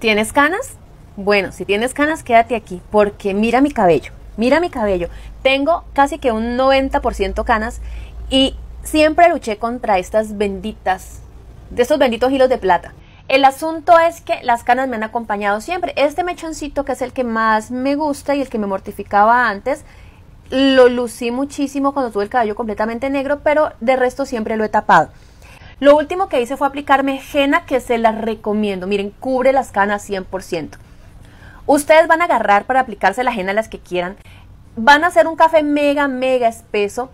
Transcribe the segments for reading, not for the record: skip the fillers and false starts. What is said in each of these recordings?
¿Tienes canas? Bueno, si tienes canas, quédate aquí, porque mira mi cabello, mira mi cabello. Tengo casi que un 90% canas y siempre luché contra estas benditas, de estos benditos hilos de plata. El asunto es que las canas me han acompañado siempre. Este mechoncito, que es el que más me gusta y el que me mortificaba antes, lo lucí muchísimo cuando tuve el cabello completamente negro, pero de resto siempre lo he tapado. Lo último que hice fue aplicarme henna, que se las recomiendo. Miren, cubre las canas 100%. Ustedes van a agarrar para aplicarse la henna las que quieran. Van a hacer un café mega, mega espeso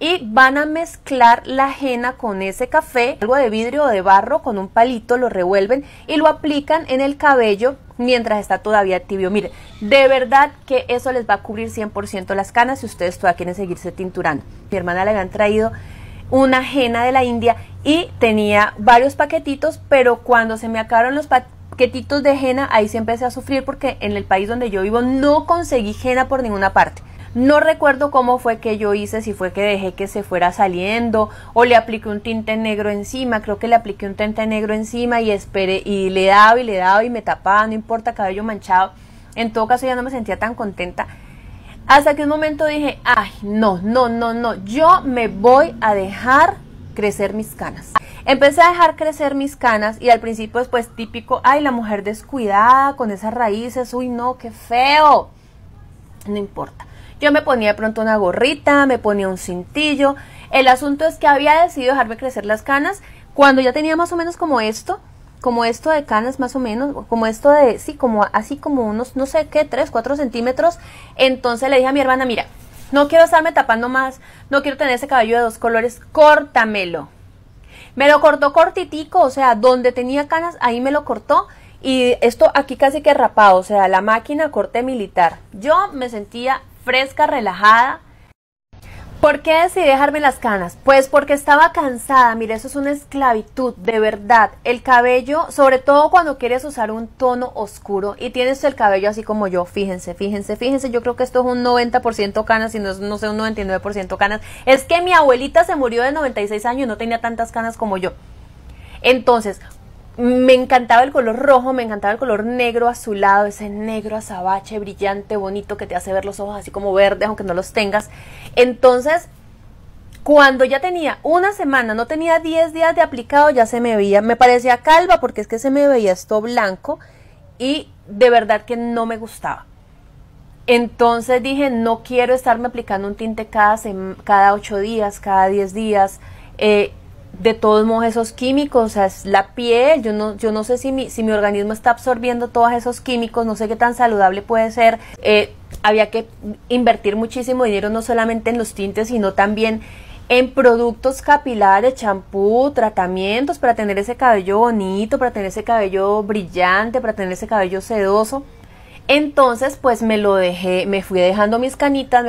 y van a mezclar la henna con ese café, algo de vidrio o de barro, con un palito lo revuelven y lo aplican en el cabello mientras está todavía tibio. Miren, de verdad que eso les va a cubrir 100% las canas si ustedes todavía quieren seguirse tinturando. Mi hermana le habían traído una henna de la India y tenía varios paquetitos, pero cuando se me acabaron los paquetitos de henna, ahí sí empecé a sufrir, porque en el país donde yo vivo no conseguí henna por ninguna parte. No recuerdo cómo fue que yo hice, si fue que dejé que se fuera saliendo o le apliqué un tinte negro encima. Creo que le apliqué un tinte negro encima y esperé y le daba y me tapaba, no importa, cabello manchado. En todo caso ya no me sentía tan contenta. Hasta que un momento dije, ay, no, yo me voy a dejar crecer mis canas. Empecé a dejar crecer mis canas y al principio es pues típico, ay, la mujer descuidada con esas raíces, uy no, qué feo. No importa. Yo me ponía de pronto una gorrita, me ponía un cintillo. El asunto es que había decidido dejarme crecer las canas cuando ya tenía más o menos como esto de canas más o menos, como esto de, sí, como así como unos, no sé qué, 3, 4 centímetros. Entonces le dije a mi hermana, mira, no quiero estarme tapando más, no quiero tener ese cabello de dos colores, córtamelo. Me lo cortó cortitico, o sea, donde tenía canas, ahí me lo cortó. Y esto aquí casi que rapado, o sea, la máquina corte militar. Yo me sentía fresca, relajada. ¿Por qué decidí dejarme las canas? Pues porque estaba cansada. Mire, eso es una esclavitud, de verdad. El cabello, sobre todo cuando quieres usar un tono oscuro y tienes el cabello así como yo, fíjense. Yo creo que esto es un 90% canas, si no es, no sé, un 99% canas. Es que mi abuelita se murió de 96 años y no tenía tantas canas como yo. Entonces, me encantaba el color rojo, me encantaba el color negro azulado, ese negro azabache brillante, bonito, que te hace ver los ojos así como verdes, aunque no los tengas. Entonces, cuando ya tenía una semana, no tenía 10 días de aplicado, ya se me veía, me parecía calva, porque es que se me veía esto blanco y de verdad que no me gustaba. Entonces dije, no quiero estarme aplicando un tinte cada 8 días, cada 10 días, de todos modos esos químicos, o sea, es la piel, yo no sé si mi organismo está absorbiendo todos esos químicos, no sé qué tan saludable puede ser. Había que invertir muchísimo dinero, no solamente en los tintes, sino también en productos capilares, champú, tratamientos, para tener ese cabello bonito, para tener ese cabello brillante, para tener ese cabello sedoso. Entonces, pues me lo dejé, me fui dejando mis canitas,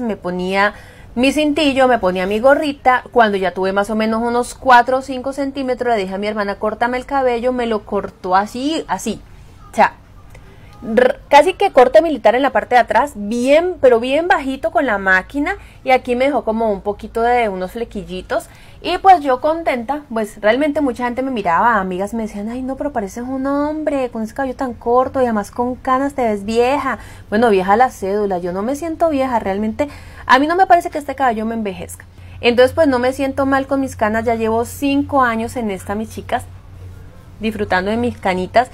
me ponía mi cintillo, me ponía mi gorrita. Cuando ya tuve más o menos unos 4 o 5 centímetros, le dije a mi hermana, córtame el cabello. Me lo cortó así, o sea, casi que corte militar en la parte de atrás, bien, pero bien bajito con la máquina, y aquí me dejó como un poquito de unos flequillitos, y pues yo contenta. Pues realmente mucha gente me miraba, amigas me decían, ay no, pero pareces un hombre, con ese cabello tan corto, y además con canas te ves vieja. Bueno, vieja la cédula, yo no me siento vieja, realmente a mí no me parece que este cabello me envejezca. Entonces pues no me siento mal con mis canas, ya llevo 5 años en esta, mis chicas, disfrutando de mis canitas.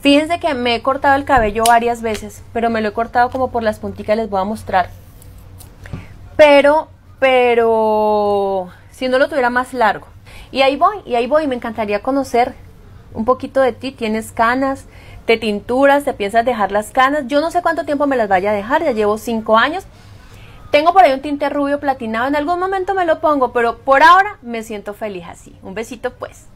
Fíjense que me he cortado el cabello varias veces, pero me lo he cortado como por las punticas, les voy a mostrar. Pero si no lo tuviera más largo. Y ahí voy, me encantaría conocer un poquito de ti. ¿Tienes canas? ¿Te tinturas? ¿Te piensas dejar las canas? Yo no sé cuánto tiempo me las vaya a dejar, ya llevo 5 años. Tengo por ahí un tinte rubio platinado, en algún momento me lo pongo, pero por ahora me siento feliz así. Un besito pues.